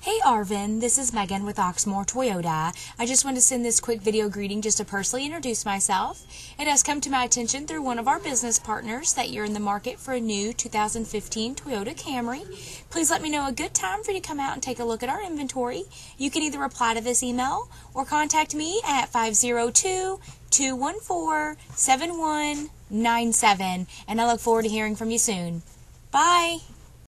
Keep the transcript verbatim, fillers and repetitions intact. Hey Arvin, this is Megan with Oxmoor Toyota. I just wanted to send this quick video greeting just to personally introduce myself. It has come to my attention through one of our business partners that you're in the market for a new two thousand fifteen Toyota Camry. Please let me know a good time for you to come out and take a look at our inventory. You can either reply to this email or contact me at five oh two, two one four, seven one nine seven, and I look forward to hearing from you soon. Bye!